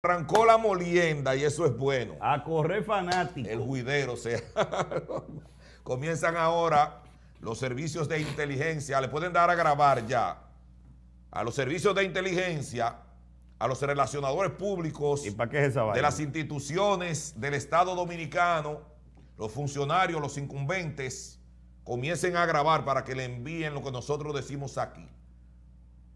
Arrancó la molienda y eso es bueno. A correr fanático. El juidero, o sea. Comienzan ahora los servicios de inteligencia. Le pueden dar a grabar ya. A los servicios de inteligencia, a los relacionadores públicos. ¿Y para qué es esa vaina? De las instituciones del Estado Dominicano, los funcionarios, los incumbentes, comiencen a grabar para que le envíen lo que nosotros decimos aquí.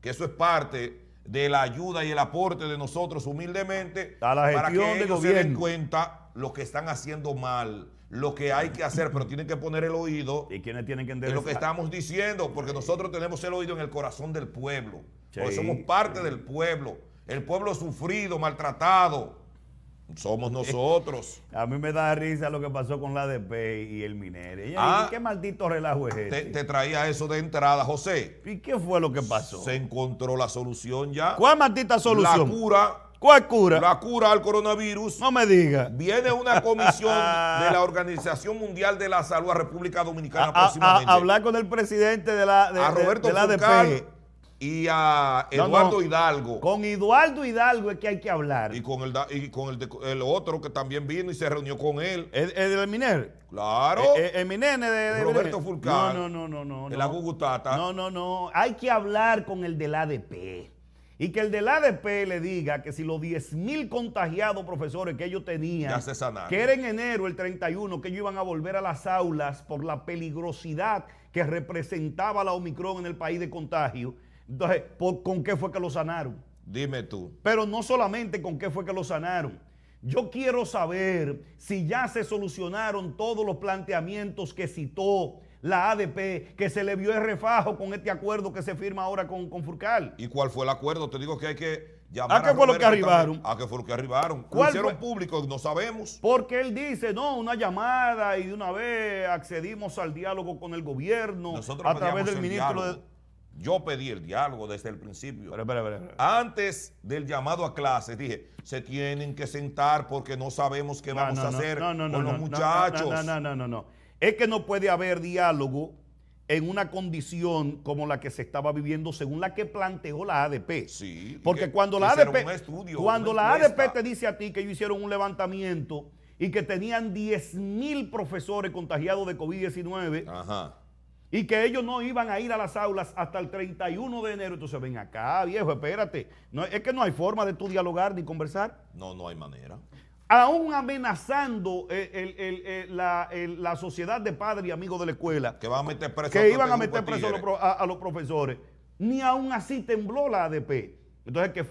Que eso es parte de la ayuda y el aporte de nosotros humildemente a la gestión para que ellos se den cuenta lo que están haciendo mal, lo que hay que hacer, pero tienen que poner el oído y quienes tienen que entender lo que estamos diciendo, porque nosotros tenemos el oído en el corazón del pueblo, porque somos parte del pueblo, el pueblo sufrido, maltratado, somos nosotros. A mí me da risa lo que pasó con la ADP y el minero. ¿Qué maldito relajo es este? Te traía eso de entrada, José. ¿Y qué fue lo que pasó? Se encontró la solución ya. ¿Cuál maldita solución? La cura. ¿Cuál cura? La cura al coronavirus. No me diga. Viene una comisión de la Organización Mundial de la Salud a República Dominicana próximamente. A hablar con el presidente de la ADP. A Roberto Furcal y a Eduardo Hidalgo. Con Eduardo Hidalgo es que hay que hablar. Y con el otro que también vino y se reunió con él. ¿El del Miner? Claro. El Miner de Roberto Furcal. No. De la Gugutata. No. Hay que hablar con el del ADP. Y que el del ADP le diga que si los 10.000 contagiados profesores que ellos tenían, ya se sanaron, que era en enero el 31, que ellos iban a volver a las aulas por la peligrosidad que representaba la Omicron en el país de contagio. Entonces, ¿con qué fue que lo sanaron? Dime tú. Pero no solamente con qué fue que lo sanaron. Yo quiero saber si ya se solucionaron todos los planteamientos que citó la ADP, que se le vio el refajo con este acuerdo que se firma ahora con Furcal. ¿Y cuál fue el acuerdo? Te digo que hay que llamar a qué fue lo que arribaron. ¿A qué fue lo que arribaron? ¿Lo hicieron público? No sabemos. Porque él dice, no, una llamada y de una vez accedimos al diálogo con el gobierno. Nosotros a través del ministro de... Yo pedí el diálogo desde el principio. Pero. Antes del llamado a clases, dije, se tienen que sentar porque no sabemos qué vamos a hacer con los muchachos. No. Es que no puede haber diálogo en una condición como la que se estaba viviendo según la que planteó la ADP. Sí. Porque cuando la ADP, cuando la ADP te dice a ti que ellos hicieron un levantamiento y que tenían 10.000 profesores contagiados de COVID-19. Ajá. Y que ellos no iban a ir a las aulas hasta el 31 de enero. Entonces, ven acá, viejo, espérate. No, es que no hay forma de tú dialogar ni conversar. No hay manera. Aún amenazando la sociedad de padres y amigos de la escuela. Que van a meter preso a los profesores. Ni aún así tembló la ADP. Entonces,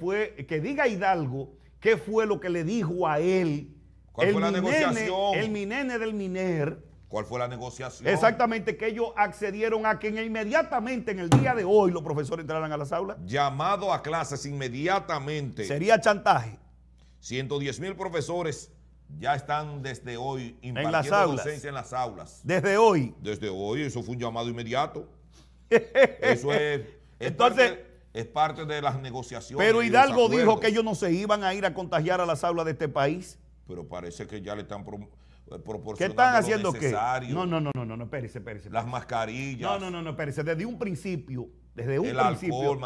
que diga Hidalgo qué fue lo que le dijo a él. ¿Cuál fue la negociación? El minene del Miner. ¿Cuál fue la negociación? Exactamente, que ellos accedieron a que inmediatamente en el día de hoy los profesores entraran a las aulas. Llamado a clases inmediatamente. Sería chantaje. 110.000 profesores ya están desde hoy impartiendo docencia en las aulas. ¿Desde hoy? Desde hoy, eso fue un llamado inmediato. Eso es entonces... Es parte de las negociaciones. Pero Hidalgo dijo que ellos no se iban a ir a contagiar a las aulas de este país. Pero parece que ya le están... ¿Qué están haciendo qué? No, espérese. Las mascarillas. No, espérese. Desde un principio. El alcohol,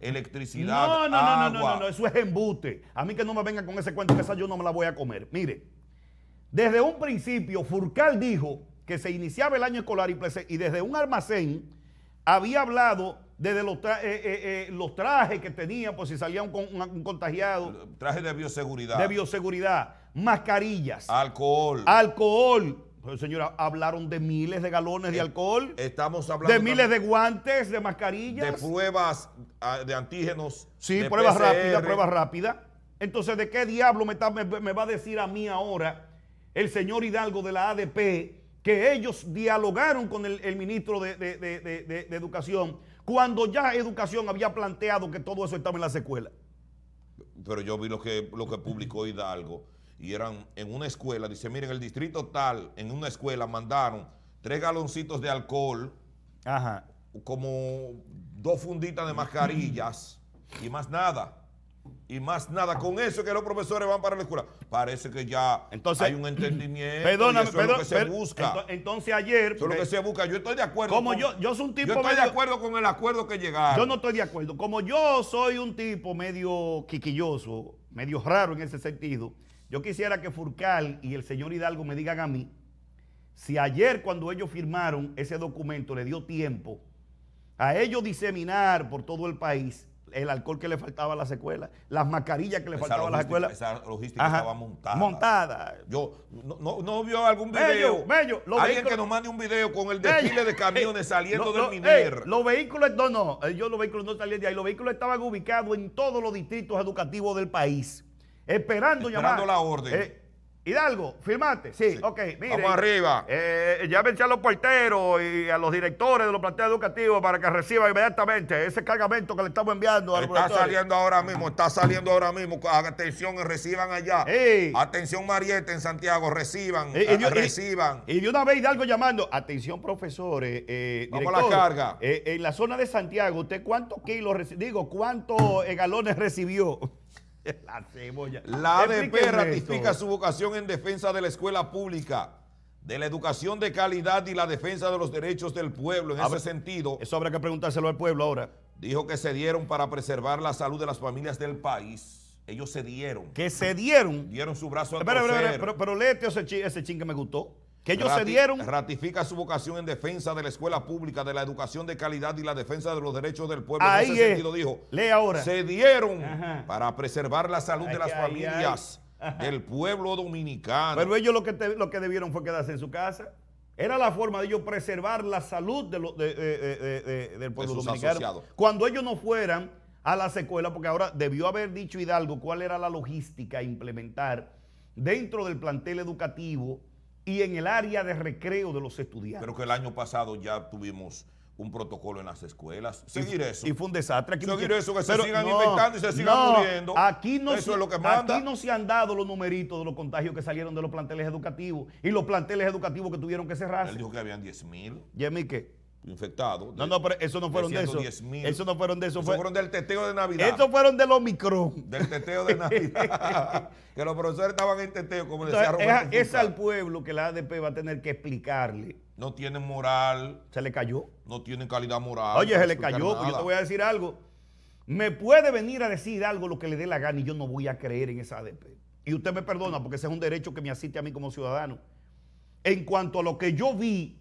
electricidad, agua. Eso es embute. A mí que no me vengan con ese cuento, que esa yo no me la voy a comer. Mire, desde un principio Furcal dijo que se iniciaba el año escolar y desde un almacén había hablado desde los trajes que tenía, por si salía un contagiado. Trajes de bioseguridad. Mascarillas. Alcohol. Pero señora, hablaron de miles de galones de alcohol. Estamos hablando de miles de guantes, de mascarillas. De pruebas de antígenos. Sí, de pruebas rápidas, Entonces, ¿de qué diablo me va a decir a mí ahora el señor Hidalgo de la ADP que ellos dialogaron con el ministro de Educación cuando ya Educación había planteado que todo eso estaba en las escuelas? Pero yo vi lo que publicó Hidalgo y eran en una escuela, dice, miren, el distrito tal, en una escuela mandaron 3 galoncitos de alcohol, ajá, como 2 funditas de mascarillas y más nada. Con eso que los profesores van para la escuela. Parece que ya entonces, hay un entendimiento. Perdóname, eso es lo que se busca. Entonces ayer... Eso es lo que se busca. Yo estoy de acuerdo. Como yo soy un tipo... Yo estoy de acuerdo con el acuerdo que llegaron. Yo no estoy de acuerdo. Como yo soy un tipo medio quiquilloso, medio raro en ese sentido. Yo quisiera que Furcal y el señor Hidalgo me digan a mí si ayer, cuando ellos firmaron ese documento, le dio tiempo a ellos diseminar por todo el país el alcohol que le faltaba a las escuelas, las mascarillas que le faltaban a las escuelas. Esa logística estaba montada. Yo, ¿no vio algún video? Alguien que nos mande un video con el desfile de camiones saliendo del Miner. Los vehículos, los vehículos no salían de ahí. Los vehículos estaban ubicados en todos los distritos educativos del país, esperando llamar. Esperando la orden. Hidalgo, firmate. Sí, ok, mire. Vamos arriba. Llámense a los porteros y a los directores de los planteles educativos para que reciban inmediatamente ese cargamento que le estamos enviando. Está saliendo ahora mismo, está saliendo ahora mismo. Atención, reciban allá. Sí. Atención, Marieta en Santiago, reciban, reciban. Y de una vez Hidalgo llamando. Atención, profesores, vamos a la carga. En la zona de Santiago, ¿usted cuántos kilos recibió? Digo, ¿cuántos galones recibió? La cebolla. La ADP ratifica su vocación en defensa de la escuela pública, de la educación de calidad y la defensa de los derechos del pueblo. En ese sentido, eso habrá que preguntárselo al pueblo ahora. Dijo que se dieron para preservar la salud de las familias del país. Ellos se dieron. ¿Que se dieron? Dieron su brazo a torcer. Pero léete ese chin que me gustó. Que ellos se dieron. Ratifica su vocación en defensa de la escuela pública, de la educación de calidad y la defensa de los derechos del pueblo. Ahí en ese sentido dijo, lee ahora. Se dieron para preservar la salud de las familias del pueblo dominicano. Pero ellos lo que debieron fue quedarse en su casa. Era la forma de ellos preservar la salud del pueblo dominicano. Asociados. Cuando ellos no fueran a las escuelas, porque ahora debió haber dicho Hidalgo cuál era la logística a implementar dentro del plantel educativo y en el área de recreo de los estudiantes. Pero que el año pasado ya tuvimos un protocolo en las escuelas. Seguir eso. Y fue un desastre. Aquí seguir eso, que se sigan inventando y se sigan muriendo. Aquí no, eso es lo que manda. Aquí no se han dado los numeritos de los contagios que salieron de los planteles educativos y los planteles educativos que tuvieron que cerrarse. Él dijo que habían 10.000. ¿Y a mí qué? Infectados. No, pero eso no fueron de eso. Eso no fueron de eso. Eso fueron del teteo de Navidad. Eso fueron del Omicron. Del teteo de Navidad. Que los profesores estaban en teteo, como decía Roberto. Es al pueblo que la ADP va a tener que explicarle. No tienen moral. Se le cayó. No tienen calidad moral. Oye, se le cayó. Pues yo te voy a decir algo. Me puede venir a decir algo lo que le dé la gana y yo no voy a creer en esa ADP. Y usted me perdona porque ese es un derecho que me asiste a mí como ciudadano. En cuanto a lo que yo vi,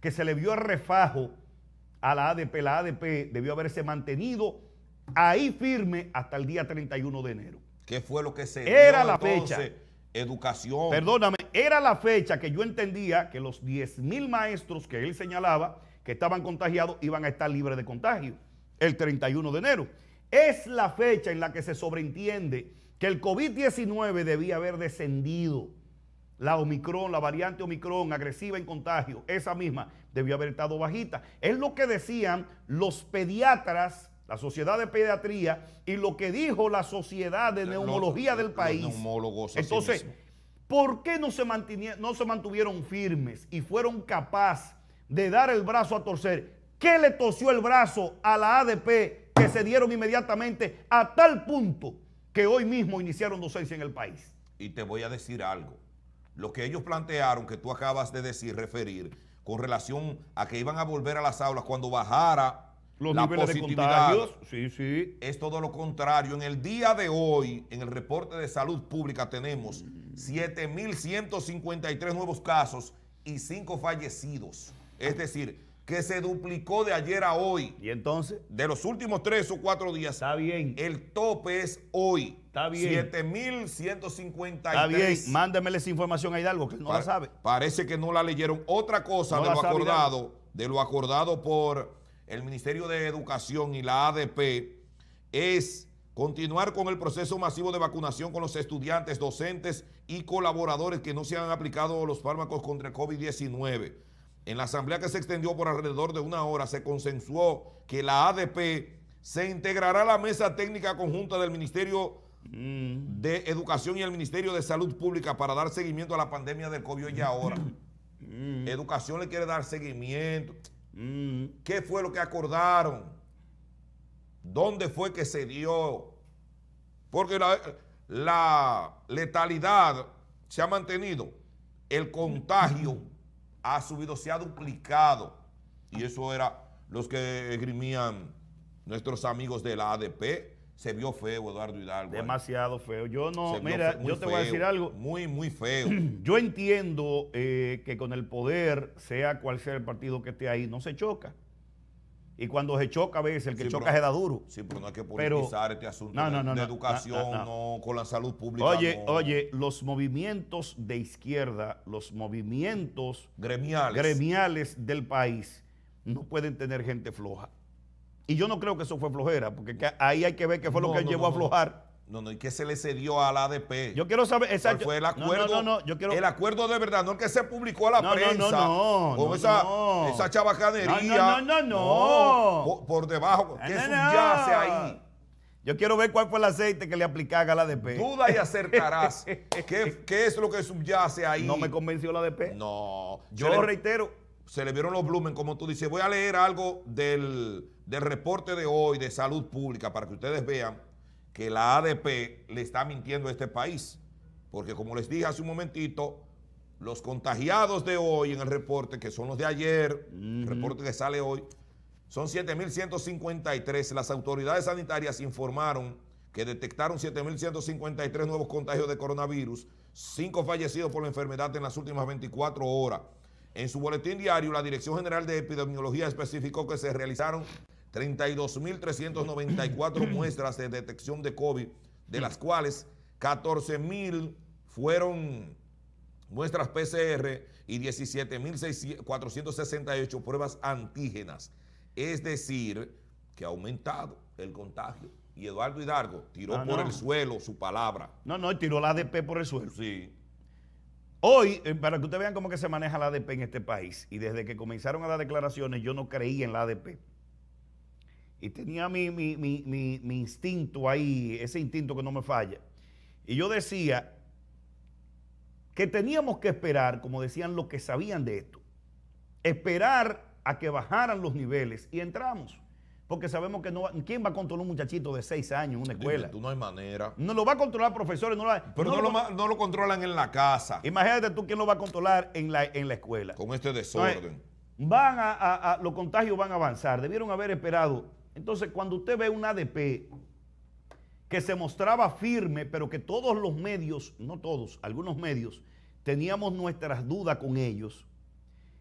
que se le vio el refajo a la ADP. La ADP debió haberse mantenido ahí firme hasta el día 31 de enero. ¿Qué fue lo que se dio? Era la fecha. Educación. Perdóname, era la fecha que yo entendía que los 10.000 maestros que él señalaba que estaban contagiados iban a estar libres de contagio el 31 de enero. Es la fecha en la que se sobreentiende que el COVID-19 debía haber descendido. La Omicron, la variante Omicron, agresiva en contagio, esa misma debió haber estado bajita. Es lo que decían los pediatras, la Sociedad de Pediatría y lo que dijo la Sociedad de Neumología del país. Entonces, ¿por qué no se mantuvieron firmes y fueron capaces de dar el brazo a torcer? ¿Qué le torció el brazo a la ADP que se dieron inmediatamente a tal punto que hoy mismo iniciaron docencia en el país? Y te voy a decir algo. Lo que ellos plantearon, que tú acabas de decir, referir, con relación a que iban a volver a las aulas cuando bajara los niveles de contagios, es todo lo contrario. En el día de hoy, en el reporte de salud pública, tenemos 7.153 nuevos casos y 5 fallecidos. Es decir, que se duplicó de ayer a hoy. ¿Y entonces? De los últimos 3 o 4 días. Está bien. El tope es hoy. Está bien. 7.153. Está bien. Mándemele esa información a Hidalgo, que él no la sabe. Parece que no la leyeron. Otra cosa no de lo acordado por el Ministerio de Educación y la ADP es continuar con el proceso masivo de vacunación con los estudiantes, docentes y colaboradores que no se han aplicado los fármacos contra el COVID-19. En la asamblea que se extendió por alrededor de una hora se consensuó que la ADP se integrará a la mesa técnica conjunta del Ministerio de Educación y el Ministerio de Salud Pública para dar seguimiento a la pandemia del COVID hoy y ahora. Educación le quiere dar seguimiento. ¿Qué fue lo que acordaron? ¿Dónde fue que se dio? Porque la letalidad se ha mantenido. El contagio ha subido, se ha duplicado. Y eso era los que esgrimían nuestros amigos de la ADP. se vio feo Eduardo Hidalgo. Demasiado feo. Yo no, mira, yo te voy a decir algo. Muy, muy feo. Yo entiendo que con el poder, sea cual sea el partido que esté ahí, no se choca. Y cuando se choca a veces, el que choca se da duro. Sí, pero no hay que politizar este asunto de educación, con la salud pública. Oye, los movimientos de izquierda, los movimientos gremiales del país no pueden tener gente floja. Y yo no creo que eso fue flojera, porque ahí hay que ver qué fue lo que llevó a aflojar. No, y que se le cedió a la ADP. Yo quiero saber, exacto. Fue el acuerdo. Yo quiero... El acuerdo de verdad, no el que se publicó a la prensa. Esa chabacanería. Por debajo, que es un yase ahí. Yo quiero ver cuál fue el aceite que le aplicaba a la ADP. Duda y acertarás. ¿Qué es lo que subyace ahí? No me convenció la ADP. No. Yo lo reitero. Se le vieron los blumen, como tú dices. Voy a leer algo del reporte de hoy de salud pública para que ustedes vean que la ADP le está mintiendo a este país. Porque como les dije hace un momentito, los contagiados de hoy en el reporte, que son los de ayer, el reporte que sale hoy, son 7.153. Las autoridades sanitarias informaron que detectaron 7.153 nuevos contagios de coronavirus, 5 fallecidos por la enfermedad en las últimas 24 horas. En su boletín diario, la Dirección General de Epidemiología especificó que se realizaron 32.394 muestras de detección de COVID, de las cuales 14.000 fueron muestras PCR y 17.468 pruebas antígenas. Es decir, que ha aumentado el contagio. Y Eduardo Hidalgo tiró por el suelo su palabra. Tiró la ADP por el suelo. Sí. Hoy, para que ustedes vean cómo que se maneja la ADP en este país, y desde que comenzaron a dar declaraciones, yo no creía en la ADP. Y tenía mi instinto ahí, ese instinto que no me falla. Y yo decía que teníamos que esperar, como decían los que sabían de esto, esperar a que bajaran los niveles y entramos. Porque sabemos que no va, ¿quién va a controlar un muchachito de 6 años en una escuela? Dime, tú, no hay manera. No lo va a controlar profesores. No lo controlan en la casa. Imagínate tú quién lo va a controlar en la escuela. Con este desorden. Entonces, los contagios van a avanzar. Debieron haber esperado. Entonces, cuando usted ve una ADP que se mostraba firme, pero que todos los medios, no todos, algunos medios, teníamos nuestras dudas con ellos,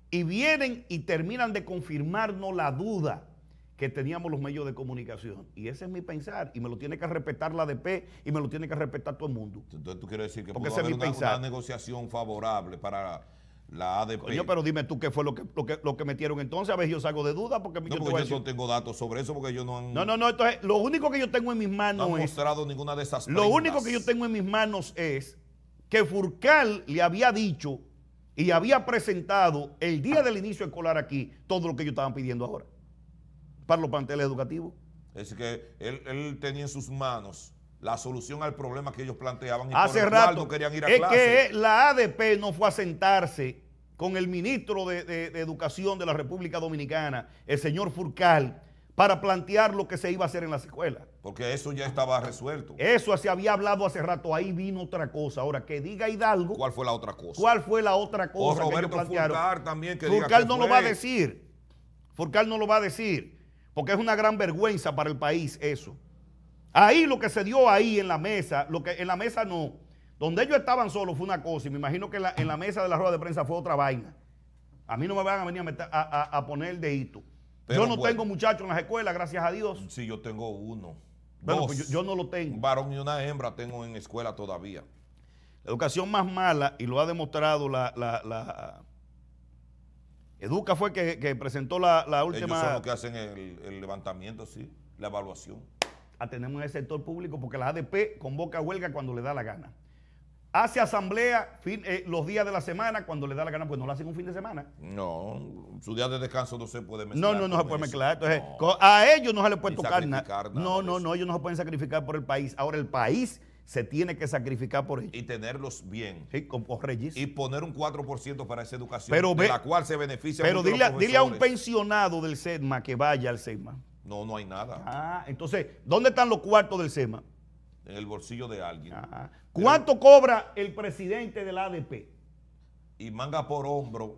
y vienen y terminan de confirmarnos la duda que teníamos los medios de comunicación. Y ese es mi pensar, y me lo tiene que respetar la ADP y me lo tiene que respetar todo el mundo. Entonces tú quieres decir que pudo haber una negociación favorable para la ADP. Coño, pero dime tú qué fue lo que metieron entonces, a ver, yo salgo de duda porque... yo no tengo datos sobre eso porque yo no... Entonces lo único que yo tengo en mis manos no han mostrado ninguna de esas prendas. Lo único que yo tengo en mis manos es que Furcal le había dicho y había presentado el día del inicio escolar aquí todo lo que ellos estaban pidiendo ahora para los planteles educativos. Es que él tenía en sus manos la solución al problema que ellos planteaban y hace rato no querían ir a clase. Es que la ADP no fue a sentarse con el ministro de Educación de la República Dominicana, el señor Furcal, para plantear lo que se iba a hacer en las escuelas. Porque eso ya estaba resuelto. Eso se había hablado hace rato, ahí vino otra cosa. Ahora, que diga Hidalgo. ¿Cuál fue la otra cosa? ¿Cuál fue la otra cosa? O Roberto Furcal también, que diga Furcal no lo va a decir. Furcal no lo va a decir, porque es una gran vergüenza para el país eso. Ahí lo que se dio ahí en la mesa, donde ellos estaban solos fue una cosa, y me imagino que en la mesa de la rueda de prensa fue otra vaina. A mí no me van a venir a poner el dedito. Pero yo no tengo muchachos en las escuelas, gracias a Dios. Sí, yo tengo uno. Bueno, pues yo no lo tengo. Un varón y una hembra tengo en escuela todavía. La educación más mala, y lo ha demostrado la Educa fue que presentó la última... Ellos son los que hacen el levantamiento, sí, la evaluación. Atendemos el sector público porque la ADP convoca huelga cuando le da la gana. Hace asamblea los días de la semana cuando le da la gana, pues no lo hacen un fin de semana. No, su día de descanso no se puede mezclar. No se puede mezclar. Entonces, a ellos no se les puede tocar nada. No, ellos no se pueden sacrificar por el país. Ahora el país se tiene que sacrificar por ellos. Y tenerlos bien. Sí, y poner un 4% para esa educación, de la cual se beneficia. Pero dile a un pensionado del SEDMA que vaya al SEDMA. No hay nada. Entonces, ¿dónde están los cuartos del SEDMA? En el bolsillo de alguien. ¿Cuánto cobra el presidente de la ADP? Y manga por hombro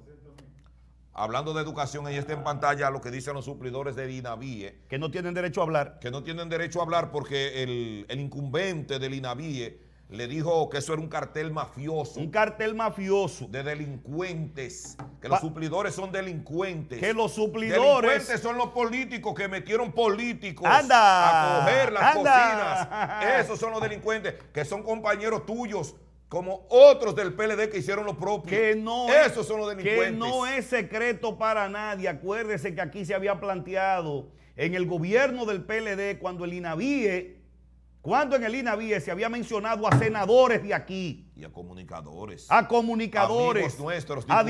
Hablando de educación, ahí está en pantalla lo que dicen los suplidores del INABIE. Que no tienen derecho a hablar. Que no tienen derecho a hablar porque el incumbente del INABIE le dijo que eso era un cartel mafioso. Un cartel mafioso. De delincuentes. Que los suplidores son delincuentes. Que los suplidores. Delincuentes son los políticos que metieron políticos a coger las cocinas. Esos son los delincuentes, que son compañeros tuyos, como otros del PLD que hicieron lo propio. Que no, esos son los delincuentes. Que no es secreto para nadie. Acuérdese que aquí se había planteado en el gobierno del PLD cuando el INABIE... Cuando en el INABIE se había mencionado a senadores de aquí. Y a comunicadores. A comunicadores. Amigos nuestros, diputados, a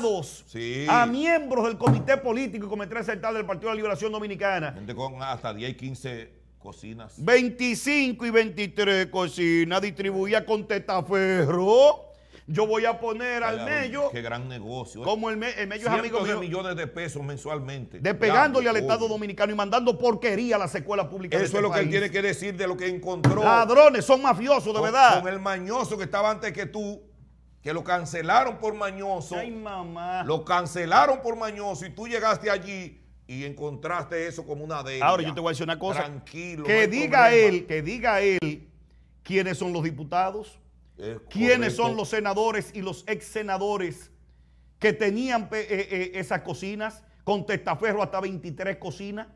diputados. Sí. A miembros del comité político y comité central del Partido de la Liberación Dominicana. Gente con hasta 10 y 15 cocinas. 25 y 23 cocinas. Distribuía con tetaferro. Yo voy a poner al mello. Qué gran negocio. Como el mello es amigo mío. Millones de pesos mensualmente. Despegándole al Estado Dominicano y mandando porquería a las escuelas públicas. Eso es lo que él tiene que decir de lo que encontró. Ladrones, son mafiosos, de verdad. Con el mañoso que estaba antes que tú, que lo cancelaron por mañoso. Ay, mamá. Lo cancelaron por mañoso y tú llegaste allí y encontraste eso como una de ellas. Ahora yo te voy a decir una cosa. Tranquilo. Que diga él, quiénes son los diputados. ¿Quiénes son los senadores y los ex senadores que tenían esas cocinas con testaferro hasta 23 cocinas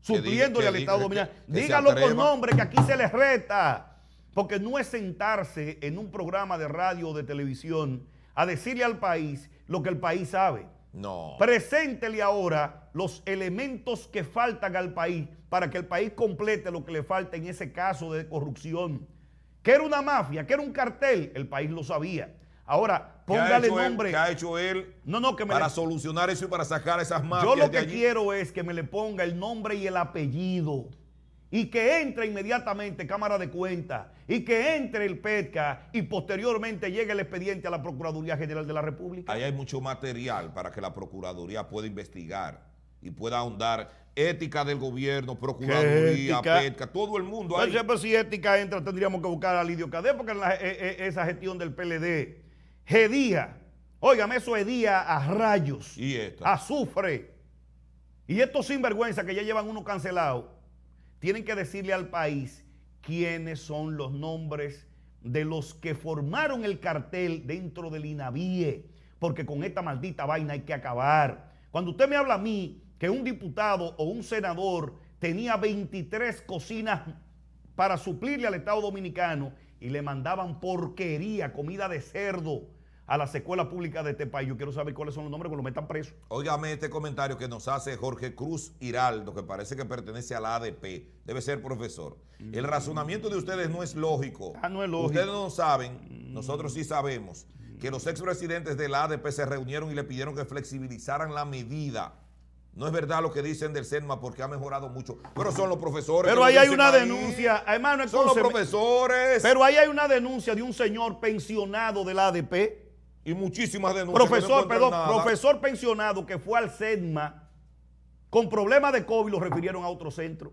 supliéndole al Estado Dominicano? Dígalo con nombre, que aquí se les reta, porque no es sentarse en un programa de radio o de televisión a decirle al país lo que el país sabe. No. Preséntele ahora los elementos que faltan al país para que el país complete lo que le falta en ese caso de corrupción. Que era una mafia, que era un cartel, el país lo sabía. Ahora, póngale nombre. ¿Qué ha hecho él para solucionar eso y para sacar esas mafias? Yo lo que quiero es que me le ponga el nombre y el apellido y que entre inmediatamente Cámara de Cuentas y que entre el PECA y posteriormente llegue el expediente a la Procuraduría General de la República. Ahí hay mucho material para que la Procuraduría pueda investigar y pueda ahondar. Ética del gobierno, Procuraduría, PECA, todo el mundo. Ahí. Pero si ética entra, tendríamos que buscar a Lidio Cadé, porque en esa gestión del PLD, Gedía, óigame, eso es día a rayos, y esta, azufre. Y estos sinvergüenza que ya llevan uno cancelado, tienen que decirle al país quiénes son los nombres de los que formaron el cartel dentro del INABIE, porque con esta maldita vaina hay que acabar. Cuando usted me habla a mí que un diputado o un senador tenía 23 cocinas para suplirle al Estado Dominicano y le mandaban porquería, comida de cerdo a las escuelas públicas de este país. Yo quiero saber cuáles son los nombres que lo metan preso. Óigame este comentario que nos hace Jorge Cruz Hiraldo, que parece que pertenece a la ADP. Debe ser profesor. El razonamiento de ustedes no es lógico. Ah, no es lógico. Ustedes no saben, nosotros sí sabemos, que los expresidentes de la ADP se reunieron y le pidieron que flexibilizaran la medida. No es verdad lo que dicen del SEDMA porque ha mejorado mucho. Pero son los profesores. Pero ahí hay una denuncia. Hermano, son los profesores. Pero ahí hay una denuncia de un señor pensionado de la ADP. Y muchísimas denuncias. Profesor, perdón, profesor pensionado que fue al SEDMA con problemas de COVID, lo refirieron a otro centro.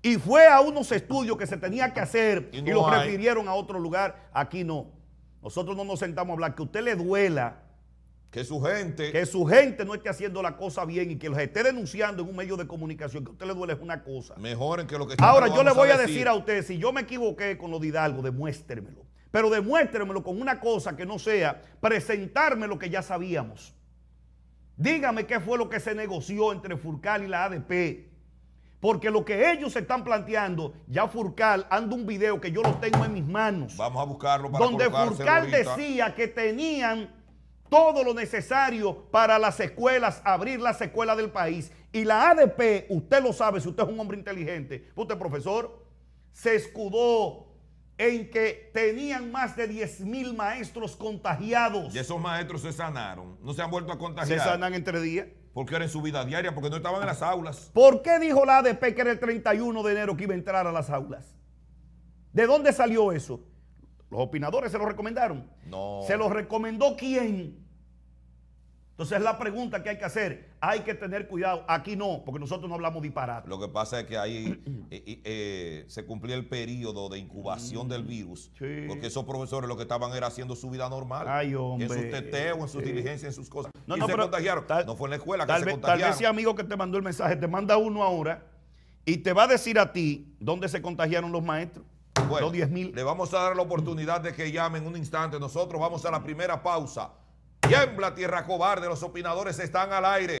Y fue a unos estudios que se tenía que hacer y los refirieron a otro lugar. Aquí no. Nosotros no nos sentamos a hablar. Que a usted le duela que su gente no esté haciendo la cosa bien y que los esté denunciando en un medio de comunicación, que a usted le duele es una cosa. Mejoren que lo que... Ahora, yo le voy a decir a usted, si yo me equivoqué con lo de Hidalgo, demuéstremelo. Pero demuéstremelo con una cosa que no sea presentarme lo que ya sabíamos. Dígame qué fue lo que se negoció entre Furcal y la ADP. Porque lo que ellos están planteando, ya Furcal anda un video que yo lo tengo en mis manos. Vamos a buscarlo para donde Furcal decía que tenían todo lo necesario para las escuelas, abrir las escuelas del país. Y la ADP, usted lo sabe, si usted es un hombre inteligente, usted profesor, se escudó en que tenían más de 10.000 maestros contagiados. Y esos maestros se sanaron, no se han vuelto a contagiar. Se sanan entre días. Porque era en su vida diaria, porque no estaban en las aulas. ¿Por qué dijo la ADP que era el 31 de enero que iba a entrar a las aulas? ¿De dónde salió eso? Los opinadores se lo recomendaron. No. ¿Se los recomendó quién? Entonces la pregunta que hay que hacer, hay que tener cuidado. Aquí no, porque nosotros no hablamos disparate. Lo que pasa es que ahí se cumplía el periodo de incubación del virus, sí, porque esos profesores lo que estaban era haciendo su vida normal, ay, hombre, en sus teteos, en sus diligencias, en sus cosas. No, y no, se contagiaron. No fue en la escuela que se contagiaron. Tal vez ese amigo que te mandó el mensaje te manda uno ahora y te va a decir a ti dónde se contagiaron los maestros. Bueno, los 10.000. Le vamos a dar la oportunidad de que llamen un instante. Nosotros vamos a la primera pausa. Tiembla, tierra cobarde, los opinadores están al aire.